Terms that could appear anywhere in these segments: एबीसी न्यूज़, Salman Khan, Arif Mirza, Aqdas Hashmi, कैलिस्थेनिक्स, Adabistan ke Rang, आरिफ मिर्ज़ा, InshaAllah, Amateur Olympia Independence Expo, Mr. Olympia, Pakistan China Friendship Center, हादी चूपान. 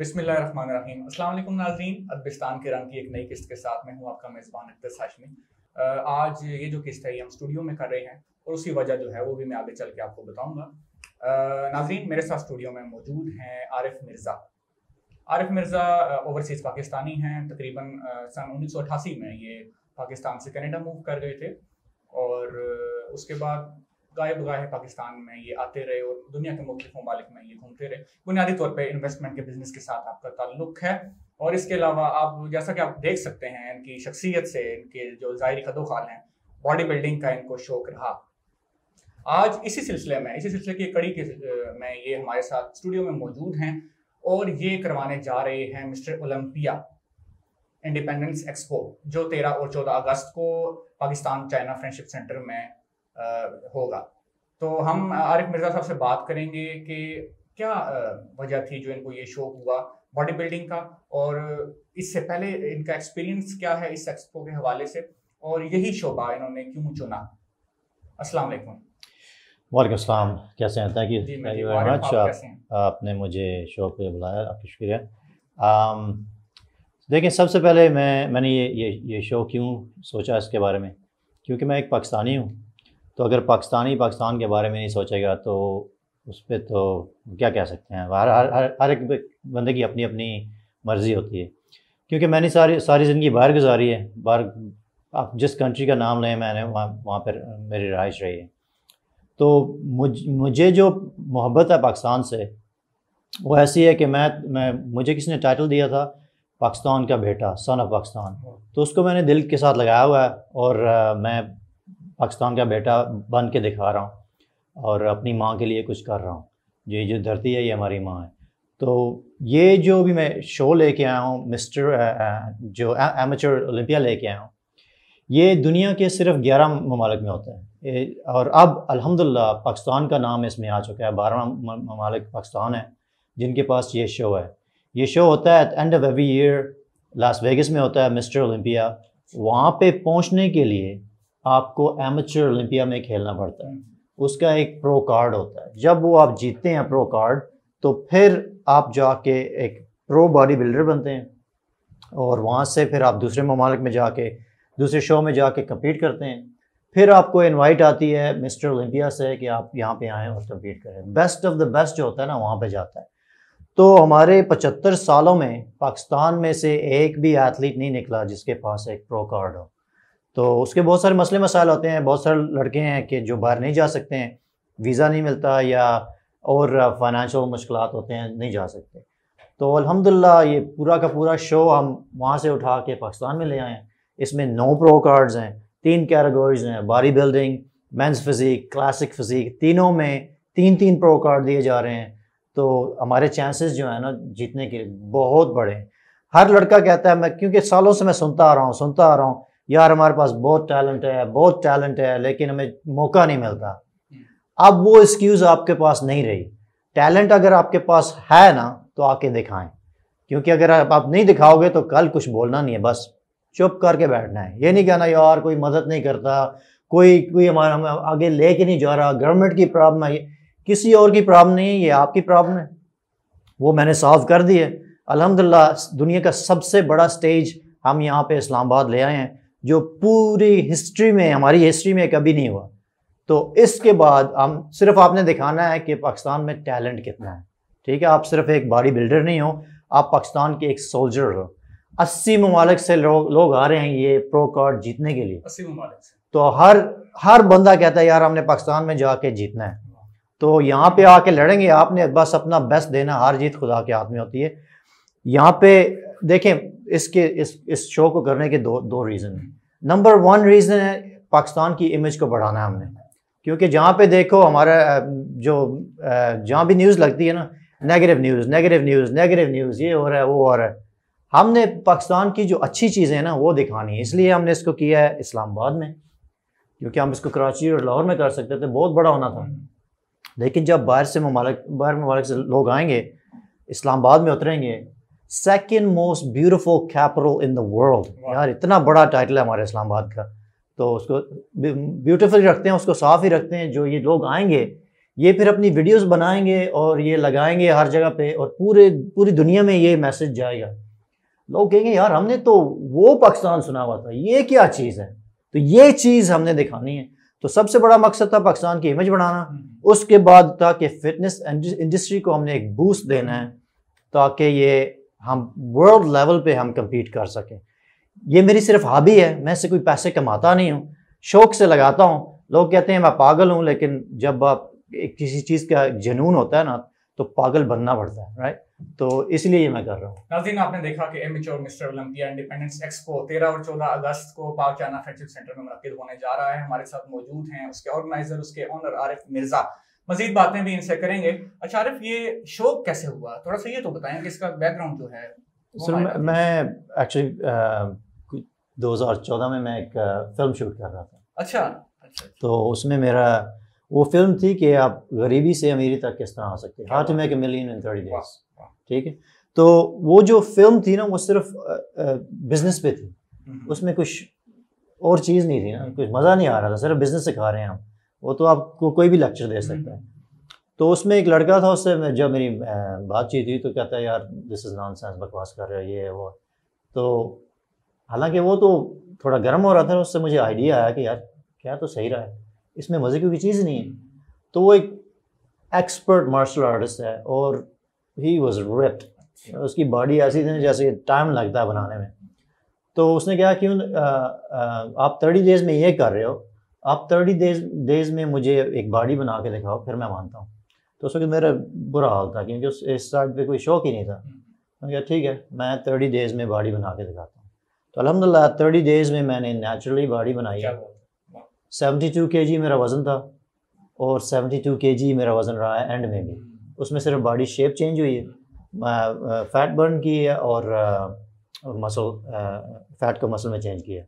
बिस्मिल्लाहिर्रहमानिर्रहीम। अस्सलाम वालेकुम नाज़रीन, अदबिस्तान के रंग की एक नई किस्त के साथ मैं हूँ आपका मेज़बान अक़दस हाशमी। आज ये जो किस्त है ये हम स्टूडियो में कर रहे हैं और उसकी वजह जो है वो भी मैं आगे चल के आपको बताऊँगा। नाज़रीन, मेरे साथ स्टूडियो में मौजूद हैं आरिफ मिर्ज़ा। आरिफ मिर्ज़ा ओवरसीज़ पाकिस्तानी हैं। तकरीबन सन 1988 में ये पाकिस्तान से कनाडा मूव कर गए थे और उसके बाद गायब गाहे पाकिस्तान में ये आते रहे और दुनिया के मुख्तलिफ ममालिक में ये घूमते रहे। बुनियादी तौर पे इन्वेस्टमेंट के बिजनेस के साथ आपका ताल्लुक़ है और इसके अलावा आप जैसा कि आप देख सकते हैं इनकी शख्सियत से, इनके जो ज़ाहिरी ख़दोख़ाल हैं, बॉडी बिल्डिंग का इनको शौक़ रहा। आज इसी सिलसिले की कड़ी के में ये हमारे साथ स्टूडियो में मौजूद हैं और ये करवाने जा रहे हैं मिस्टर ओलंपिया इंडिपेंडेंस एक्सपो, जो 13 और 14 अगस्त को पाकिस्तान चाइना फ्रेंडशिप सेंटर में होगा। तो हम आरिफ मिर्ज़ा साहब से बात करेंगे कि क्या वजह थी जो इनको ये शौक हुआ बॉडी बिल्डिंग का, और इससे पहले इनका एक्सपीरियंस क्या है इस एक्सपो के हवाले से, और यही शोबा इन्होंने क्यों चुना। अस्सलाम वालेकुम। वालेकुम अस्सलाम, कैसे हैं? थैंक यू वेरी मच, आपने मुझे शो पे बुलाया, आपका शुक्रिया। देखिए, सबसे पहले मैंने ये शो क्यों सोचा इसके बारे में, क्योंकि मैं एक पाकिस्तानी हूँ। तो अगर पाकिस्तानी पाकिस्तान के बारे में नहीं सोचेगा तो उस पर तो क्या कह सकते हैं। हर एक बंदे की अपनी अपनी मर्ज़ी होती है, क्योंकि मैंने सारी ज़िंदगी बाहर गुजारी है। बाहर आप जिस कंट्री का नाम लें, मैंने वहाँ पर मेरी रहाइश रही है। तो मुझे जो मोहब्बत है पाकिस्तान से वो ऐसी है कि मुझे किसी ने टाइटल दिया था पाकिस्तान का बेटा, सन ऑफ पाकिस्तान, तो उसको मैंने दिल के साथ लगाया हुआ है और मैं पाकिस्तान का बेटा बन के दिखा रहा हूँ और अपनी माँ के लिए कुछ कर रहा हूँ। ये जो धरती है ये हमारी माँ है। तो ये जो भी मैं शो लेके आया हूँ, एमेचर ओलंपिया लेके आया हूँ, ये दुनिया के सिर्फ 11 ममालिक में होता है और अब अल्हम्दुलिल्लाह पाकिस्तान का नाम इसमें आ चुका है। 12 ममालिक पाकिस्तान है जिनके पास ये शो है। ये शो होता है end of every year, Las Vegas में होता है मिस्टर ओलंपिया। वहाँ पे पहुँचने के लिए आपको एमेचर ओलंपिया में खेलना पड़ता है। उसका एक प्रो कार्ड होता है, जब वो आप जीतते हैं प्रो कार्ड तो फिर आप जाके एक प्रो बॉडी बिल्डर बनते हैं और वहाँ से फिर आप दूसरे ममालिक में जाके दूसरे शो में जाके कम्पीट करते हैं। फिर आपको इनवाइट आती है मिस्टर ओलंपिया से कि आप यहाँ पे आएँ और कम्पीट करें। बेस्ट ऑफ द बेस्ट जो होता है ना, वहाँ पे जाता है। तो हमारे 75 सालों में पाकिस्तान में से एक भी एथलीट नहीं निकला जिसके पास एक प्रो कार्ड हो। तो उसके बहुत सारे मसले मसाइल होते हैं। बहुत सारे लड़के हैं कि जो बाहर नहीं जा सकते हैं, वीज़ा नहीं मिलता या और फाइनेंशियल मुश्किलात होते हैं, नहीं जा सकते। तो अल्हम्दुलिल्लाह ये पूरा का पूरा शो हम वहाँ से उठा के पाकिस्तान में ले आए हैं। इसमें 9 प्रो कार्ड्स हैं, 3 कैटेगरीज हैं, body building, men's physique, classic physique, तीनों में 3-3 प्रो कार्ड दिए जा रहे हैं। तो हमारे चांसेस जो है ना जीतने के बहुत बड़े हैं। हर लड़का कहता है, मैं क्योंकि सालों से मैं सुनता आ रहा हूँ यार हमारे पास बहुत टैलेंट है लेकिन हमें मौका नहीं मिलता। अब वो एक्सक्यूज़ आपके पास नहीं रही। टैलेंट अगर आपके पास है ना तो आके दिखाएँ, क्योंकि अगर आप नहीं दिखाओगे तो कल कुछ बोलना नहीं है, बस चुप करके बैठना है। ये नहीं कहना यार कोई मदद नहीं करता, कोई हमारा हमें आगे ले के नहीं जा रहा, गवर्नमेंट की प्रॉब्लम है। किसी और की प्रॉब्लम नहीं है, ये आपकी प्रॉब्लम है। वो मैंने सॉल्व कर दी है अल्हम्दुलिल्लाह। दुनिया का सबसे बड़ा स्टेज हम यहाँ पे इस्लामाबाद ले आए हैं, जो पूरी हिस्ट्री में, हमारी हिस्ट्री में कभी नहीं हुआ। तो इसके बाद हम सिर्फ आपने दिखाना है कि पाकिस्तान में टैलेंट कितना है। ठीक है, आप सिर्फ एक बॉडी बिल्डर नहीं हो, आप पाकिस्तान के एक सोल्जर हो। 80 ममालिक से लोग आ रहे हैं ये प्रो कार्ड जीतने के लिए, 80 ममालिक से। तो हर बंदा कहता है यार हमने पाकिस्तान में जाके जीतना है, तो यहाँ पे आके लड़ेंगे। आपने बस अपना बेस्ट देना, हार जीत खुदा के हाथ में होती है। यहाँ पे देखें, इस शो को करने के दो रीज़न हैं। नंबर 1 रीज़न है पाकिस्तान की इमेज को बढ़ाना है हमने, क्योंकि जहाँ पे देखो हमारा जहाँ भी न्यूज़ लगती है ना, नेगेटिव न्यूज़ ये हो रहा है वो हो रहा है। हमने पाकिस्तान की जो अच्छी चीज़ें हैं ना वो दिखानी है, इसलिए हमने इसको किया है इस्लामाबाद में, क्योंकि हम इसको कराची और लाहौर में कर सकते थे, बहुत बड़ा होना था। लेकिन जब बाहर ममालिक से लोग आएंगे, इस्लामाबाद में उतरेंगे, second most beautiful capital in the world, यार इतना बड़ा टाइटल है हमारे इस्लामाबाद का, तो उसको ब्यूटीफुल रखते हैं, उसको साफ ही रखते हैं। जो ये लोग आएंगे ये फिर अपनी वीडियोस बनाएंगे और ये लगाएंगे हर जगह पे और पूरी दुनिया में ये मैसेज जाएगा। लोग कहेंगे यार हमने तो वो पाकिस्तान सुना हुआ था, ये क्या चीज़ है। तो ये चीज़ हमने दिखानी है। तो सबसे बड़ा मकसद था पाकिस्तान की इमेज बनाना, उसके बाद था कि फिटनेस इंडस्ट्री को हमने एक बूस्ट देना है ताकि ये हम वर्ल्ड लेवल पे हम कम्पीट कर सकें। ये मेरी सिर्फ हॉबी है, मैं से कोई पैसे कमाता नहीं हूँ, शौक़ से लगाता हूँ। लोग कहते हैं मैं पागल हूँ, लेकिन जब आप किसी चीज़ का जुनून होता है ना तो पागल बनना पड़ता है, राइट। तो इसलिए ये मैं कर रहा हूँ। नाज़रीन आपने देखा कि amateur Mister Olympia independence expo 13 और 14 अगस्त को पाक चाइना फ्रेंडशिप सेंटर में मुनक़िद होने जा रहा है। हमारे साथ मौजूद हैं उसके ऑर्गेनाइजर, उसके ऑनर आरिफ मिर्जा। मज़ीद बातें भी इनसे करेंगे। अच्छा आरिफ, ये शौक कैसे हुआ, थोड़ा सा ये तो बताएं कि इसका बैकग्राउंड जो है। सर मैं एक्चुअली 2014 में मैं एक फिल्म शूट कर रहा था। अच्छा, अच्छा। तो उसमें मेरा वो फिल्म थी कि आप गरीबी से अमीरी तक किस तरह आ सकते हैं, how to make a million in 30 days, ठीक है। तो वो जो फिल्म थी ना वो सिर्फ बिजनेस पे थी, उसमें कुछ और चीज़ नहीं थी ना, कुछ मज़ा नहीं आ रहा था, सिर्फ बिजनेस सिखा रहे हैं हम। वो तो आपको कोई भी लेक्चर दे सकता है। तो उसमें एक लड़का था, उससे जब मेरी बातचीत हुई तो कहता है यार दिस इज़ नॉनसेंस, बकवास कर रहे हो, ये है वो। तो हालांकि वो तो थोड़ा गर्म हो रहा था, उससे मुझे आइडिया आया कि यार क्या तो सही रहा है, इसमें मज़े की कोई चीज़ नहीं है। तो वो एक एक्सपर्ट मार्शल आर्टिस्ट है और ही वॉज रिप्ड, उसकी बॉडी ऐसी थी जैसे टाइम लगता है बनाने में। तो उसने कहा क्यों आप 30 डेज में ये कर रहे हो, आप 30 डेज में मुझे एक बॉडी बना के दिखाओ फिर मैं मानता हूँ। तो उस वक्त मेरा बुरा हाल था क्योंकि उस इस साइड पे कोई शौक ही नहीं था। मैंने कहा ठीक है मैं 30 डेज में बॉडी बना के दिखाता हूँ। तो अल्हम्दुलिल्लाह 30 डेज में मैंने नेचुरली बॉडी बनाई। 72 kg मेरा वज़न था और 72 kg मेरा वज़न रहा है एंड में भी। उसमें सिर्फ बॉडी शेप चेंज हुई है, फैट बर्न की है और मसल, फैट को मसल में चेंज किया।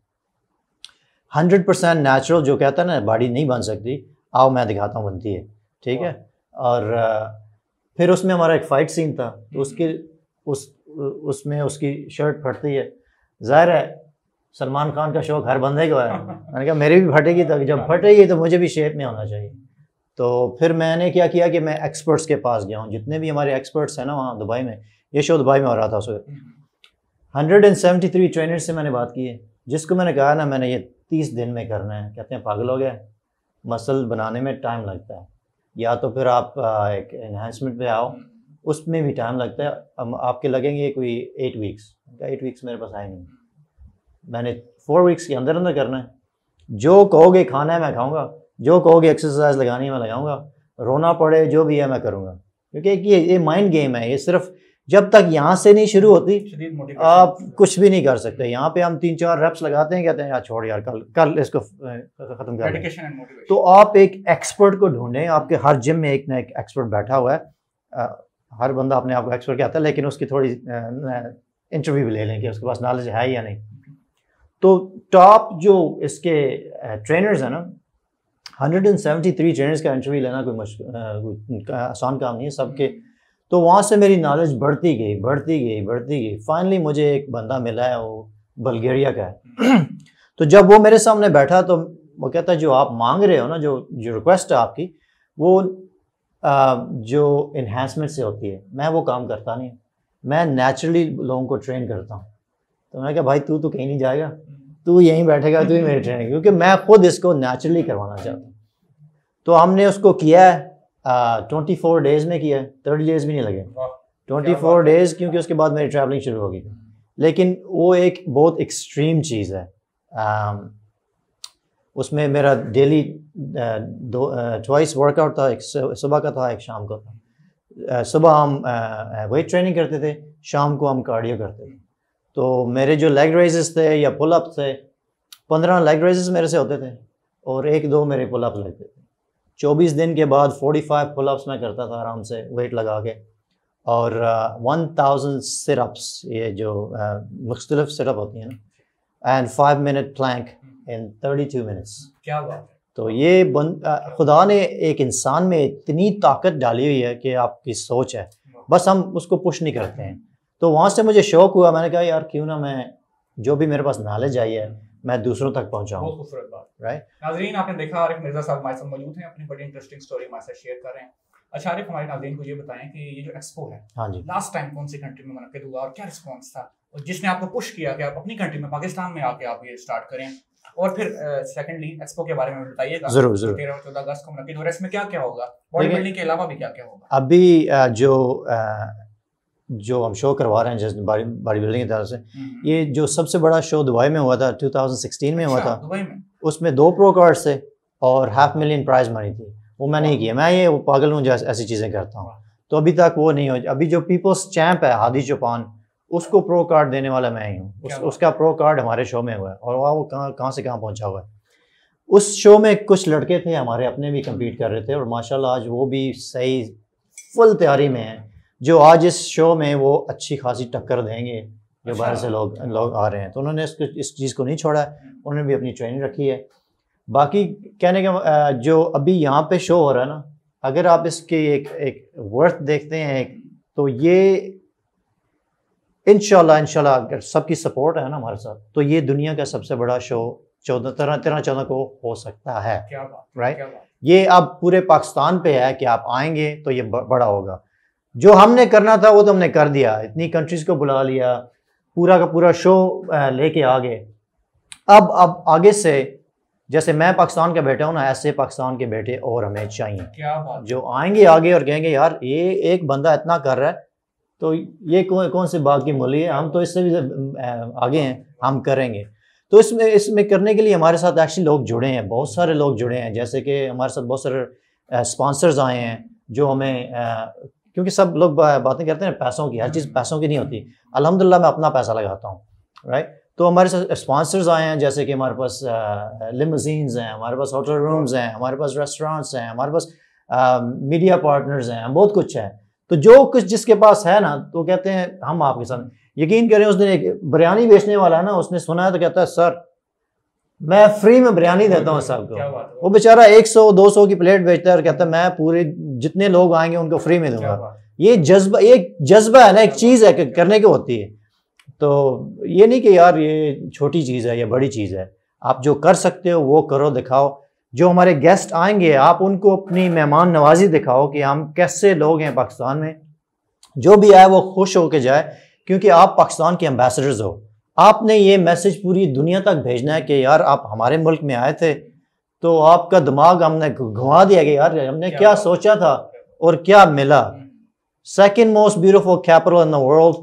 100% नेचुरल जो कहता है ना बॉडी नहीं बन सकती, आओ मैं दिखाता हूँ बनती है, ठीक है। और फिर उसमें हमारा एक फ़ाइट सीन था तो उसमें उसकी शर्ट फटती है। ज़ाहिर है सलमान खान का शौक़ हर बंदे को है। मैंने कहा मेरे भी फटेगी, तो जब फटेगी तो मुझे भी शेप में होना चाहिए। तो फिर मैंने क्या किया कि मैं एक्सपर्ट्स के पास गया हूँ, जितने भी हमारे एक्सपर्ट्स हैं ना वहाँ दुबई में, ये शो दुबई में हो रहा था। सो 173 ट्रेनर से मैंने बात की है, जिसको मैंने कहा ना मैंने ये 30 दिन में करना है। कहते हैं पागल हो गया, मसल बनाने में टाइम लगता है, या तो फिर आप एक एनहांसमेंट पे आओ, उसमें भी टाइम लगता है, आपके लगेंगे कोई 8 वीक्स। 8 वीक्स मेरे पास आए नहीं, मैंने 4 वीक्स के अंदर अंदर करना है। जो कहोगे खाना है मैं खाऊंगा, जो कहोगे एक्सरसाइज लगानी है मैं लगाऊंगा, रोना पड़े जो भी है मैं करूंगा, क्योंकि ये माइंड गेम है। ये सिर्फ जब तक यहाँ से नहीं शुरू होती आप कुछ भी नहीं कर सकते। यहाँ पे हम 3-4 रेप्स लगाते हैं, कहते हैं यार छोड़ यार कल इसको ख़त्म कर दें। तो आप एक एक्सपर्ट को ढूंढें, आपके हर जिम में एक ना एक एक्सपर्ट बैठा हुआ है। हर बंदा अपने आप को एक्सपर्ट कहता है, लेकिन उसकी थोड़ी इंटरव्यू भी ले लें कि उसके पास नॉलेज है या नहीं। तो टॉप जो इसके ट्रेनर्स हैं ना, 173 ट्रेनर्स का इंटरव्यू लेना कोई आसान काम नहीं है सबके। तो वहाँ से मेरी नॉलेज बढ़ती गई। फाइनली मुझे एक बंदा मिला है, वो बल्गेरिया का है। तो जब वो मेरे सामने बैठा तो वो कहता है जो आप मांग रहे हो ना, जो रिक्वेस्ट है आपकी वो जो इन्हेंसमेंट से होती है, मैं वो काम करता नहीं, मैं नेचुरली लोगों को ट्रेन करता हूँ। तो मैंने कहा भाई तू तो कहीं नहीं जाएगा, तू यहीं बैठेगा, तू ही मेरी ट्रेनिंग, क्योंकि मैं खुद इसको नेचुरली करवाना चाहता हूँ। तो हमने उसको किया है 24 डेज में किया है, 30 डेज भी नहीं लगे, 24 डेज, क्योंकि उसके बाद मेरी ट्रैवलिंग शुरू होगी। लेकिन वो एक बहुत एक्सट्रीम चीज़ है। उसमें मेरा डेली 2 वर्कआउट था, एक सुबह का था, एक शाम का था। सुबह हम वेट ट्रेनिंग करते थे, शाम को हम कार्डियो करते थे। तो मेरे जो लेग रेजेस थे या पुल अप थे, 15 लेग रेजेस मेरे से होते थे और 1-2 मेरे पुल अप लगते थे। 24 दिन के बाद 45 पुल अप्स मैं करता था आराम से वेट लगा के, और 1000 सिटअप्स, ये जो मुख्तलिफ सिटअप होती हैं ना, and 5 minute plank in 32 minutes. क्या बात है। तो ये खुदा ने एक इंसान में इतनी ताकत डाली हुई है कि आपकी सोच है, बस हम उसको पुश नहीं करते हैं। तो वहाँ से मुझे शौक़ हुआ, मैंने कहा यार क्यों ना मैं जो भी मेरे पास नॉलेज आई है मैं दूसरों तक पहुंचाऊं। बहुत खूबसूरत बात, राइट। नाज़रीन, आपने देखा आरिफ मिर्ज़ा साहब हमारे साथ मौजूद हैं, अपनी बड़ी इंटरेस्टिंग स्टोरी हमारे साथ शेयर कर रहे हैं। अच्छा आरिफ, हमारे नाज़रीन को ये बताएं कि ये जो एक्सपो है, हाँ जी, लास्ट टाइम कौन सी कंट्री में मुनक़िद हुआ और क्या रिस्पॉन्स था, और जिसने आपको पुश किया कि आप अपनी कंट्री में पाकिस्तान में आके आप ये स्टार्ट करें, और फिर सेकंडली एक्सपो के बारे में बताइएगा। जरूर जरूर। 13 और 14 अगस्त को मुनक़िद हो रहा है, इसमें क्या क्या होगा, बॉडी बिल्डिंग के अलावा भी क्या क्या होगा? अभी जो हम शो करवा रहे हैं जैसे बॉडी बिल्डिंग की तरफ से, ये जो सबसे बड़ा शो दुबई में हुआ था 2016 में हुआ था दुबई में, उसमें 2 प्रो कार्ड्स थे और $500,000 प्राइज मनी थी। वो मैं नहीं किया, मैं ये पागल हूँ जैसे ऐसी चीज़ें करता हूँ, तो अभी तक वो नहीं हो। अभी जो पीपल्स चैम्प है हादी चूपान, उसको प्रो कार्ड देने वाला मैं ही हूँ। उसका प्रो कार्ड हमारे शो में हुआ है, और वहाँ वो कहाँ से कहाँ पहुँचा हुआ है। उस शो में कुछ लड़के थे हमारे अपने भी कम्पीट कर रहे थे, और माशाल्लाह आज वो भी सही फुल तैयारी में है, जो आज इस शो में वो अच्छी खासी टक्कर देंगे जो बाहर से लोग आ रहे हैं। तो उन्होंने इस चीज़ को नहीं छोड़ा, उन्होंने भी अपनी ट्रेनिंग रखी है। बाकी कहने का जो अभी यहाँ पे शो हो रहा है ना, अगर आप इसके एक वर्थ देखते हैं तो ये इंशाल्लाह अगर सबकी सपोर्ट है ना हमारे साथ, तो ये दुनिया का सबसे बड़ा शो 13-14 को हो सकता है, राइट। ये आप पूरे पाकिस्तान पे है कि आप आएंगे तो ये बड़ा होगा। जो हमने करना था वो तो हमने कर दिया, इतनी कंट्रीज को बुला लिया, पूरा का पूरा शो लेके आ गए। अब आगे से जैसे मैं पाकिस्तान का बेटा हूँ ना, ऐसे पाकिस्तान के बेटे और हमें चाहिए। क्या बात, जो आएंगे आगे और कहेंगे यार ये एक बंदा इतना कर रहा है, तो ये कौन से बाग की मूली है, हम तो इससे भी आगे हैं, हम करेंगे। तो इसमें करने के लिए हमारे साथ एक्चुअली लोग जुड़े हैं, बहुत सारे लोग जुड़े हैं, जैसे कि हमारे साथ बहुत सारे स्पॉन्सर्स आए हैं जो हमें क्योंकि सब लोग बातें करते हैं पैसों की, हर चीज़ पैसों की नहीं होती। अल्हम्दुलिल्लाह मैं अपना पैसा लगाता हूँ, राइट। तो हमारे साथ स्पॉन्सर्स आए हैं, जैसे कि हमारे पास लिमोजीन्स हैं, हमारे पास होटल रूम्स हैं, हमारे पास रेस्टोरेंट्स हैं, हमारे पास मीडिया पार्टनर्स हैं, बहुत कुछ है। तो जो कुछ जिसके पास है ना, तो कहते हैं हम आपके साथ। यकीन करें, उस दिन एक बिरयानी बेचने वाला है ना, उसने सुना है तो कहता है सर मैं फ्री में बिरयानी देता हूँ सबको। वो बेचारा 100-200 की प्लेट बेचता है और कहता है मैं पूरे जितने लोग आएंगे उनको फ्री में दूंगा। ये जज्बा, एक जज्बा है ना, एक चीज़ है करने की होती है। तो ये नहीं कि यार ये छोटी चीज़ है या बड़ी चीज़ है, आप जो कर सकते हो वो करो, दिखाओ। जो हमारे गेस्ट आएंगे आप उनको अपनी मेहमान नवाजी दिखाओ कि हम कैसे लोग हैं पाकिस्तान में। जो भी आए वो खुश होकर जाए, क्योंकि आप पाकिस्तान के एम्बेसडर्स हो। आपने ये मैसेज पूरी दुनिया तक भेजना है कि यार आप हमारे मुल्क में आए थे, तो आपका दिमाग हमने घुमा दिया कि यार हमने क्या सोचा था और क्या मिला। Second most beautiful capital in the world,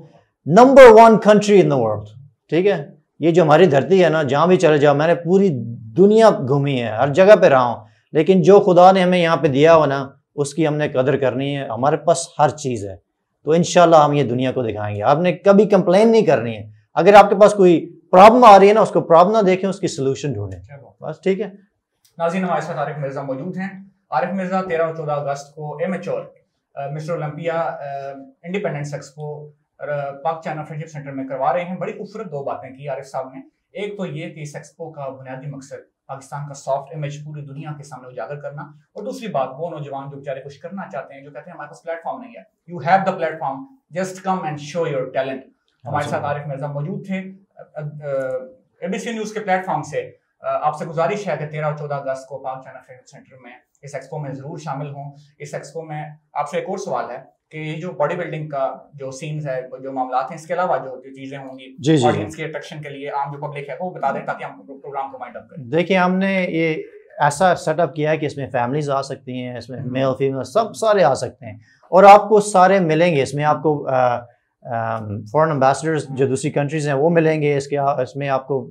number 1 country in the world, ठीक है। ये जो हमारी धरती है ना, जहाँ भी चले जाओ, मैंने पूरी दुनिया घूमी है, हर जगह पे रहा हूँ, लेकिन जो खुदा ने हमें यहाँ पे दिया हो ना, उसकी हमने कदर करनी है। हमारे पास हर चीज़ है, तो इंशाल्लाह हम ये दुनिया को दिखाएंगे। आपने कभी कंप्लेन नहीं करनी है। अगर आपके पास कोई प्रॉब्लम आ रही है ना, उसको प्रॉब्लम ना देखें, उसकी सोल्यूशन ढूंढें, बस, ठीक है। नाज़रीन, हमारे साथ आरिफ मिर्ज़ा मौजूद हैं। आरिफ मिर्ज़ा 13 और 14 अगस्त को amateur Mister Olympia independence expo Pak China friendship centre में करवा रहे हैं। बड़ी खूबसूरत 2 बातें की आरिफ साहब ने। एक तो ये कि इस एक्सपो का बुनियादी मकसद पाकिस्तान का सॉफ्ट इमेज पूरी दुनिया के सामने उजागर करना, और दूसरी बात वो नौजवान जो बेचारे कुछ करना चाहते हैं, जो कहते हैं हमारे पास प्लेटफॉर्म नहीं है, you have the platform, just come and show your talent. हमारे साथ आरिफ मिर्ज़ा मौजूद थे। एबीसी न्यूज़ के प्लेटफॉर्म से आपसे गुजारिश है कि 13 और 14 अगस्त को पाक चाइना फ्रेंडशिप सेंटर में इस एक्सपो में ज़रूर शामिल हों। इस एक्सपो में आपसे एक और सवाल है कि ये जो बॉडी बिल्डिंग का जो सीन्स है, जो मामला हैं, इसके अलावा जो चीज़ें होंगी ऑडियंस के अट्रैक्शन के लिए, आम जो पब्लिक है वो बता दें ताकि हम प्रोग्राम को वाइंड अप करें। देखिए, हमने ये ऐसा सेटअप किया है कि इसमें फैमिलीज आ सकती हैं, इसमें मेल फीमेल सब सारे आ सकते हैं, और आपको सारे मिलेंगे। इसमें आपको फॉरेन एम्बेसडर्स जो दूसरी कंट्रीज़ हैं वो मिलेंगे, इसमें आपको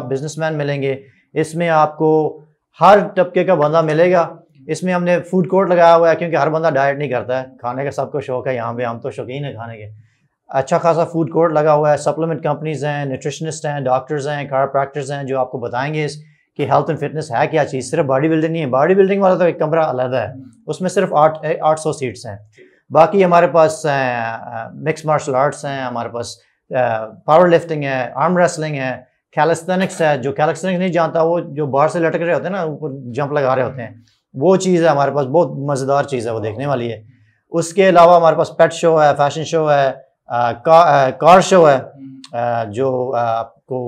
टॉप बिजनेसमैन मिलेंगे, इसमें आपको हर तबके का बंदा मिलेगा। इसमें हमने फूड कोर्ट लगाया हुआ है, क्योंकि हर बंदा डाइट नहीं करता है, खाने का सबको शौक है। यहाँ पे हम तो शौकीन है खाने के। अच्छा खासा फूड कोर्ट लगा हुआ है, सप्लीमेंट कंपनीज हैं, न्यूट्रिशनिस्ट हैं, डॉक्टर्स हैं, कायरोप्रैक्टर्स हैं, जो आपको बताएंगे कि हेल्थ एंड फिटनेस है क्या चीज़। सिर्फ बॉडी बिल्डिंग नहीं है, बॉडी बिल्डिंग वाला तो एक कमरा अलहदा है, उसमें सिर्फ 800 सीट्स हैं। बाकी हमारे पास मिक्स मार्शल आर्ट्स हैं, हमारे पास पावर लिफ्टिंग है, आर्म रेसलिंग है, कैलिस्थेनिक्स है। जो कैलिस्थेनिक्स नहीं जानता, वो जो बाहर से लटक रहे होते हैं ना, ऊपर जंप लगा रहे होते हैं, वो चीज़ है हमारे पास, बहुत मज़ेदार चीज़ है, वो देखने वाली है। उसके अलावा हमारे पास पेट शो है, फैशन शो है, कार शो है, जो आपको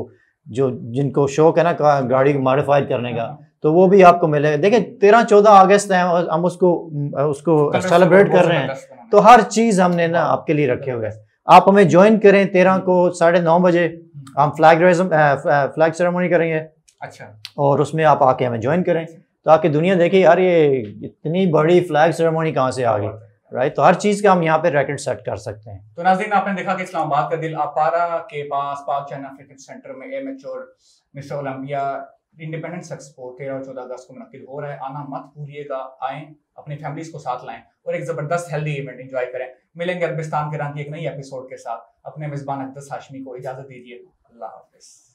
जो जिनको शौक है ना गाड़ी मॉडिफाइड करने का, तो वो भी आपको मिलेगा। देखिए 13-14 अगस्त है, हम उसको सेलिब्रेट कर रहे हैं, तो हर चीज हमने ना आपके लिए रखे हुए हैं। आप हमें ज्वाइन करें 13 को 9:30 बजे हम फ्लैग सेरेमनी करेंगे। अच्छा। और उसमें आप आके हमें ज्वाइन करें ताकि दुनिया देखे यार ये इतनी बड़ी फ्लैग सेरेमनी कहाँ से आ गई, राइट। तो हर चीज का हम यहाँ पे रैकेट सेट कर सकते हैं। तो नाज़रीन आपने देखा कि इस्लामाबाद का दिल अपारा के पास पाक चाइना फ्रेंडशिप सेंटर में amateur Mister Olympia independence expo 13 और 14 अगस्त को मुनक्किद हो रहा है। आना मत भूलिएगा, आएँ, अपनी फैमिलीज को साथ लाएं और एक जबरदस्त हेल्दी इवेंट एंजॉय करें। मिलेंगे अरबिस्तान के रंग की एक नई एपिसोड के साथ। अपने मेजबान अक़दस हाशमी को इजाजत दीजिए। अल्लाह हाफिज।